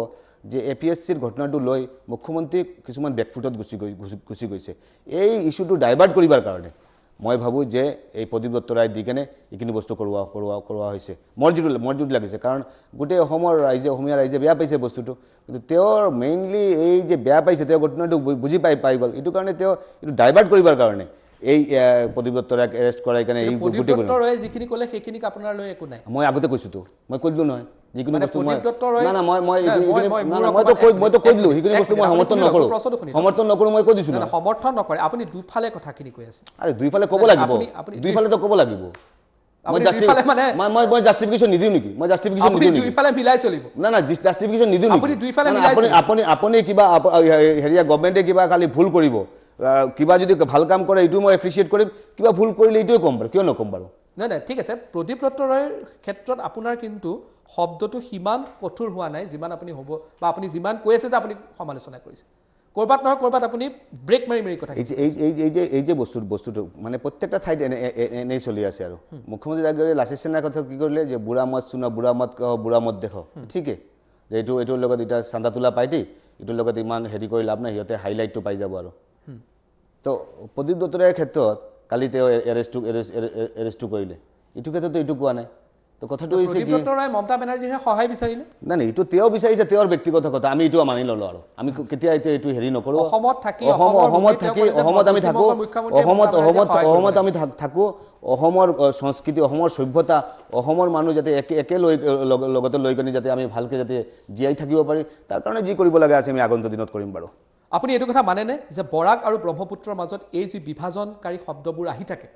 যে এপিএসসিৰ ঘটনাটো লৈ মুখ্যমন্ত্রী কিছুমান ব্যাকফুটত গুছি গৈছে এই ইস্যুটো ডাইভার্ট কৰিবৰ কাৰণে মই ভাবো যে এই প্রদীপ দত্ত রায় দিকেনে ইখিনি বস্তু কৰোৱা হৈছে মৰজুত লাগিছে কাৰণ গুটে অসমৰ ৰাইজে অসমীয়া ৰাইজে বেয়া পাইছে বস্তুটো কিন্তু তেওঁৰ মেইনলি এই যে বেয়া পাইছে তেওঁ ঘটনাটো বুজি পাই গল ইটো কাৰণে তেওঁ ইটো ডাইভার্ট কৰিবৰ কাৰণে এই প্রদীপ দত্ত রায় এৰেষ্ট কৰাৰ কাৰণে এই গুটে গল দত্ত ৰায় যিখিনি ক'লে সেইখিনি আপোনাৰ লৈ একো নাই মই আগতে কৈছো তো মই কইলো নহয় যিখিনি বস্তু মই না না মই তো কইলো সেইখিনি বস্তু মই সমৰ্থন নকৰো মই কৈ দিছো না সমৰ্থন নকৰে আপুনি দুফালে কথাখিনি কৈ আছে আরে দুইফালে ক'ব লাগিব দুইফালে তো ক'ব লাগিব আমি দুইফালে মানে মই জাস্টিফিকেশন নিদিও নেকি মই জাস্টিফিকেশন নিদিও নেকি আপুনি দুইফালে মিলাই চলিব না না জাস্টিফিকেশন নিদিও নেকি আপুনি দুইফালে মিলাই আপুনি কিবা হেৰিয়া গৱৰ্ণমেণ্টে কিবা খালি ভুল কৰিব কিবা যদি ভাল কাম কৰে ইটো মই এপ্ৰিশিয়েট কৰিম কিবা ভুল কৰিলে ইটো কম বাৰু কিয় নকম বাৰু না না ঠিক আছে প্রদীপ দত্ত রায়ের ক্ষেত্ৰত আপোনাৰ কিন্তু শব্দটো হিমান কঠোৰ হোৱা নাই যিমান আপুনি হ'ব বা আপুনি যিমান কৈ আছে যে আপুনি সমালোচনা কৰিছে কৰবাত নহয় কৰবাত আপুনি ব্ৰেক মাৰি কথা এই যে বস্তুটো মানে প্ৰত্যেকটা ঠাইত এনেই চলি আছে আৰু মুখ্যমন্ত্রী ডাঙৰীয়া লাচিত সেনাৰ কথা কি কৰিলে যে বুঢ়া মত শুনা বুঢ়া মত দেখো ঠিক যে এইটোৰ লগত এটা চান্দা তোলা পাইটি এইটোৰ লগত ইমান হেৰি কৰি লাভ নাই হিয়তে হাইলাইটটো পাই যাব আৰু তো প্রদীপ দত্ত রায়ের ক্ষেত্ৰত কালি তেওঁ এৰেষ্টটো কৰিলে ইটো কথা তো ইটো কোৱা নাই তো কথাটো হৈছে কি ডক্টৰ ৰায় মমতা বেনাৰ্জীৰ সহায় বিচাৰিলে না না ইটো তেওঁ বিচাৰিছে তেওঁৰ ব্যক্তিগত কথা আমি ইটো মানি ললো আৰু আমি কেতিয়া ইটো হেৰি নকৰো অসমত আমি থাকো অসমত আমি থাকো অসমৰ সংস্কৃতি অসমৰ সভ্যতা অসমৰ মানুহ যাতে একে লগতে লৈ গনি যাতে আমি ভালকে যাতে জিয়াই থাকিব পাৰি তাৰ কাৰণে যি কৰিব লাগে আছে আমি আগন্তুক দিনত কৰিম বাৰু আপুনি এটো কথা মানেনে যে বৰাক আৰু ব্ৰহ্মপুত্ৰৰ মাজত এই যে বিভাজনকাৰী শব্দবোৰ আহি থাকে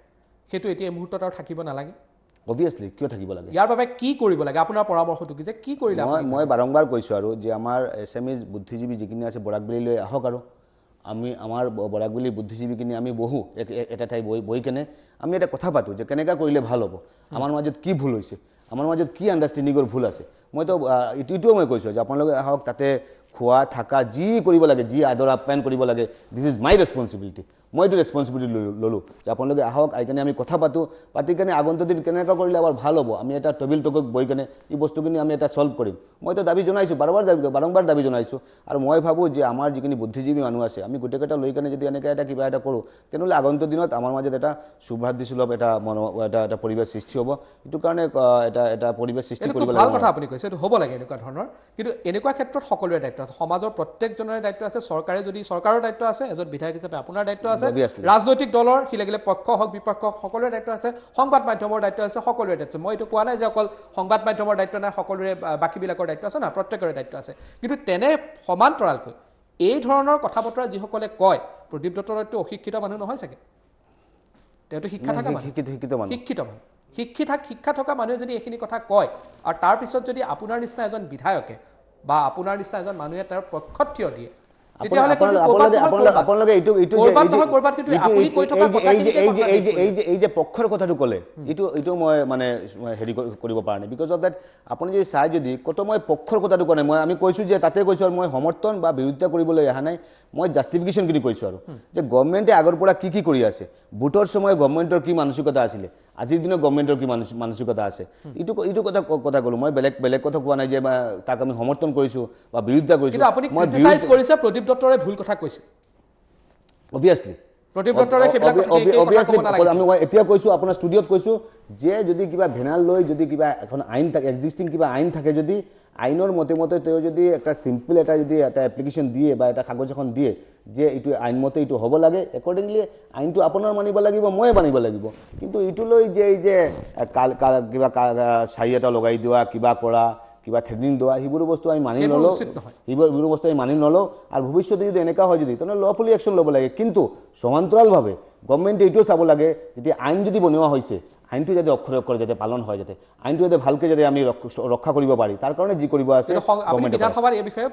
হেতু এটি এই মুহূৰ্তত আৰু থাকিব নালাগে obviously কিয় থাকিব লাগে ইয়াৰ বাবে কি কৰিব লাগে আপোনাৰ পৰামৰ্শটো কি যে কি কৰিলে মই বারংবার কৈছো আৰু যে আমাৰ এসএমএস বুদ্ধিজীৱী যিখিনি আছে বৰাকবেলি লৈ আহক আৰু আমি আমাৰ বৰাকবেলি বুদ্ধিজীৱী কিনি আমি বহু এটা ঠাই বই কেনে আমি এটা কথা পাতো যে কেনেকা কৰিলে ভাল হ'ব আমাৰ মাজত কি ভুল হৈছে আমাৰ মাজত কি আন্ডাৰষ্টেণ্ডিংৰ ভুল আছে মই তো ইটোও মই কৈছো যে আপোনালোকে আহক তাতে খোৱা থাকা যি কৰিব লাগে যি আদৰ আপ্যায়ন কৰিব লাগে দিস ইজ মাই ৰেসপন্সিবিলিটি মই এইটো ৰেসপন্সিবিলিটি ললো যে আপোনালোকে আহক আইকানে আমি কথা পাতি কেনে আগন্তুক দিন কেনেকৈ কৰিলে আবার ভাল হ'ব আমি এটা টেবিল টকক বই কেনে এই বস্তুখিনি আমি এটা সলভ কৰিম মই তো দাবী জনাইছো বারংবার দাবী জনাইছো আৰু মই ভাবো যে আমাৰ যিখিনি বুদ্ধিজীৱী মানুহ আছে আমি গোটেইকেইটা লৈ কেনে যদি এনেকৈ এটা কিবা এটা কৰোঁ তেনেহ'লে আগন্তুক দিনত আমাৰ মাজত এটা সৌভাতৃসুলভ এটা পৰিৱেশ সৃষ্টি হ'ব এইটো কাৰণে এটা পৰিৱেশ সৃষ্টি কৰিব লাগে ভাল কথা আপুনি কৈছে এইটো হ'ব লাগে এনেকুৱা ধৰণৰ কিন্তু এনেকুৱা ক্ষেত্ৰত সকলোৰে দায়িত্ব আছে সমাজৰ প্ৰত্যেকজনৰে দায়িত্ব আছে চৰকাৰে যদি চৰকাৰৰ দায়িত্ব আছে এজন বিধায়ক হিচাপে আপোনাৰ দায়িত্ব আছে ৰাজনৈতিক দলৰ কি লাগিলে পক্ষ হওক বিপক্ষ সকলোৰে দায়িত্ব আছে সংবাদ মাধ্যমৰ দায়িত্ব আছে সকলোৰে দায়িত্ব মই এইটো কোৱা নাই যে অকল সংবাদ মাধ্যমৰ দায়িত্ব নাই সকলোৰে বাকীবিলাকৰ দায়িত্ব আছে না প্ৰত্যেকৰে দায়িত্ব আছে কিন্তু তেনে সমান্তৰালকৈ এই ধৰণৰ কথা বতৰা যিসকলে কয় প্রদীপ দত্ত ৰায় অশিক্ষিত মানুহ নহয় চাগে তেওঁ তো শিক্ষা থকা মানুহ শিক্ষা থকা মানুহে যদি এইখিনি কথা কয় আৰু তাৰ পিছত যদি আপোনাৰ নিচিনা এজন বিধায়কে বা আপোনাৰ নিচিনা এজন মানুহে তাৰ পক্ষত থিয় দিয়ে পক্ষৰ কথাটো কলে এইটো মই মানে হেৰি কৰিব পৰা নাই বিকজ অফ দ্যাট আপুনি যদি চাই যদি কত মই পক্ষৰ কথাটো কোৱা নাই মই আমি কৈছো যে তাতে কৈছো আৰু মই সমৰ্থন বা বিৰোধিতা কৰিবলৈ অহা নাই মই জাস্টিফিকেশ্যনখিনি কৈছো আৰু যে গভৰ্ণমেণ্টে আগৰ পৰা কি কি কৰি আছে ভোটৰ সময় গভৰ্ণমেণ্টৰ কি মানসিকতা আছিল আজিৰ দিনৰ গভৰ্ণমেণ্টৰ কি মানসিকতা আছে ইটো ইটো কথা কথা ক'লো মই বেলেগ বেলেগ কথা কোৱা নাই যে তাক আমি সমৰ্থন কৰিছো বা বিৰোধিতা কৰিছো কিন্তু আপুনি ক্রিটিসাইজ কৰিছে প্ৰদীপ দত্তৰে ভুল কথা কৈছে obviously প্ৰদীপ দত্তৰে কিবা কথা আমি এতিয়া কৈছো আপোনাৰ স্টুডিওত কৈছো যে যদি কিবা ভেনাল লৈ যদি কিবা এখন আইন থাকে এক্সিস্টিং কিবা আইন থাকে যদি আইনৰ মতেমতে তেও যদি একটা সিম্পল এটা যদি এটা এপ্লিকেশন দিয়ে বা এটা কাগজ এখন দিয়ে যে ইটো আইন মতে ইটো হ'ব লাগে অ্যাকর্ডিংলি আইনটো আপোনাৰ মানিব লাগিব মই মানিব লাগিব কিন্তু ইটো লৈ যে এই যে কিবা সাইয়াটা লগাই দিয়া কিবা কৰা কিবা থ্রেডিং দিয়া হিবুৰ বস্তু আমি মানি নলো হিবুৰ বস্তু আমি মানি নলো আৰু ভৱিষ্যতে যদি এনেকা হয় যদি তনে লফুলি অ্যাকশন ল'ব লাগে কিন্তু সমান্তরাল ভাবে গৱৰ্ণমেণ্টে ইটো চাব লাগে যে আইন যদি বনোৱা হৈছে আইনটো যদি অক্ষরে অক্ষরে যাতে পালন হয় যাতে আইনটো যদি ভালকে যদি আমি রক্ষা করিব পারি তার কারণে জি করিব আছে আপনি বিধানসভার এই বিষয়ে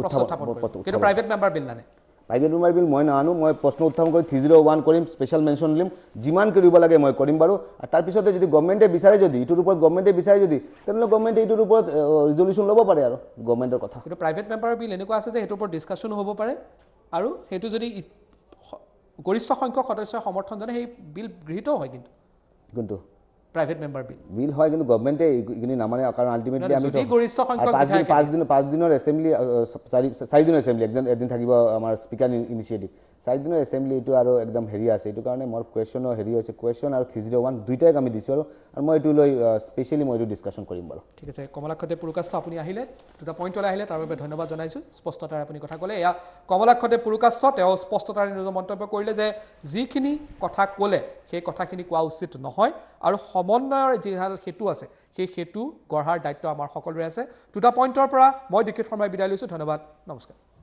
উত্থাপন করতে কিন্তু প্রাইভেট মেম্বার বিল নানে প্রাইভেট মেম্বার বিল মই নানো মই প্রশ্ন উত্থাপন কৰি 301 কৰিম স্পেশাল মেনশন লিম জিমান কৰিব লাগে মই কৰিম বাৰু আৰু তাৰ পিছতে যদি গৱৰ্ণমেণ্টে বিচাৰে যদি ইটোৰ ওপৰত গৱৰ্ণমেণ্টে বিচাৰে যদি তেনলে গৱৰ্ণমেণ্টে ইটোৰ ওপৰত ৰিজল্যুশন ল'ব পাৰে আৰু গৱৰ্ণমেণ্টৰ কথা কিন্তু প্রাইভেট মেম্বার বিল এনেকুৱা আছে যে হেটোৰ ওপৰত ডিসকাশন হ'ব পাৰে আৰু হেটো যদি গৰিষ্ঠ সংখ্যক সদস্য সমৰ্থন জনে সেই বিল গৃহীত হয় কিন্তু কিন্তু প্রাইভেট মেম্বার বিল হয় কিন্তু গভর্নমেন্টে ইনি নামানে কারণ আলটিমেটলি আমি যদি গরিষ্ঠ সংখ্যক 5 দিনৰ অ্যাসেম্বলি সাই দিনৰ অ্যাসেম্বলি একদিন থাকিব আমাৰ স্পিকাৰ ইনিশিয়েটিভ সাই দিনৰ অ্যাসেম্বলি এটো আৰু একদম হেৰি আছে এটো কাৰণে মোৰ কোৱেশ্চন হেৰি আছে কোৱেশ্চন আৰু 301 দুইটাক আমি দিছো আৰু মই এটো লৈ স্পেশালি মই এটো ডিসকাশন কৰিম বাৰু ঠিক আছে কমলাক্ষ দে পুৰকায়স্থ আপুনি আহিলে দুটা পইণ্ট লৈ আহিলে তাৰ বাবে ধন্যবাদ জনাইছো স্পষ্টতাৰ আপুনি কথা ক'লে ইয়া কমলাক্ষ দে পুৰকায়স্থ তেওঁ স্পষ্টতাৰ নিজৰ মন্তব্য কৰিলে যে যিখিনি কথা ক'লে সেই কথাখিনি কোৱা উচিত নহয় আৰু সমন্বয়ৰ যিহাল হেতু আছে সেই হেতু গঢ়াৰ দায়িত্ব আমাৰ সকলোৰে আছে দুটা পইণ্টৰ পৰা মই ডিকেট শৰ্মাই বিদায় লৈছো ধন্যবাদ নমস্কাৰ